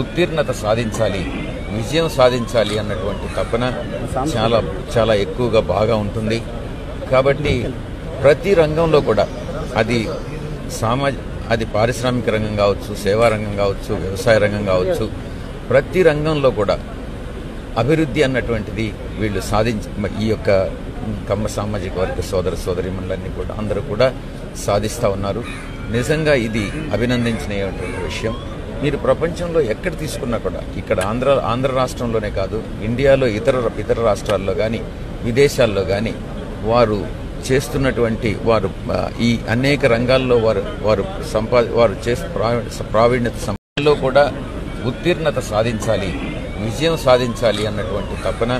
ఉత్తీర్ణత సాధించాలి విజయం సాధించాలి అన్నటువంటి తపన చాలా చాలా ఎక్కువగా బాగా ఉంటుంది కాబట్టి ప్రతి రంగంలో కూడా అది అది పారిశ్రామిక రంగం కావచ్చు సేవా రంగం కావచ్చు వ్యవసాయ రంగం కావచ్చు ప్రతి రంగంలో కూడా అభివృద్ధి అన్నటువంటిది వీళ్ళు ఈ యొక్క కమ్మ సామాజిక వర్గ సోదర సోదరీమణులన్నీ కూడా అందరూ కూడా సాధిస్తా ఉన్నారు నిజంగా ఇది అభినందించనీయటువంటి విషయం మీరు ప్రపంచంలో ఎక్కడ తీసుకున్నా కూడా ఇక్కడ ఆంధ్ర రాష్ట్రంలోనే కాదు ఇండియాలో ఇతర రాష్ట్రాల్లో కానీ విదేశాల్లో కానీ వారు చేస్తున్నటువంటి వారు ఈ అనేక రంగాల్లో వారు వారు వారు ప్రావీణ్యత సంపాదనలో కూడా ఉత్తీర్ణత సాధించాలి విజయం సాధించాలి అన్నటువంటి తపన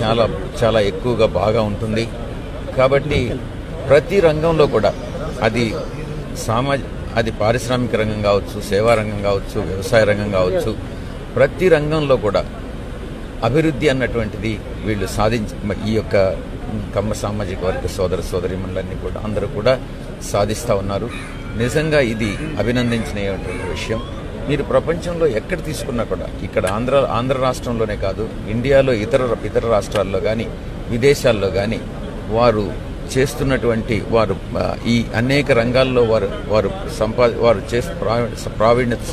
చాలా చాలా ఎక్కువగా బాగా ఉంటుంది కాబట్టి ప్రతి రంగంలో కూడా అది అది పారిశ్రామిక రంగం కావచ్చు సేవా రంగం కావచ్చు వ్యవసాయ రంగం కావచ్చు ప్రతి రంగంలో కూడా అభివృద్ధి అన్నటువంటిది వీళ్ళు ఈ యొక్క కమ్మ సామాజిక వర్గ సోదర సోదరీమణులన్నీ కూడా అందరూ కూడా సాధిస్తూ ఉన్నారు నిజంగా ఇది అభినందించనీయటువంటి విషయం మీరు ప్రపంచంలో ఎక్కడ తీసుకున్నా కూడా ఇక్కడ ఆంధ్ర రాష్ట్రంలోనే కాదు ఇండియాలో ఇతర రాష్ట్రాల్లో కానీ విదేశాల్లో కానీ వారు చేస్తున్నటువంటి వారు ఈ అనేక రంగాల్లో వారు వారు ప్రావీణ్యత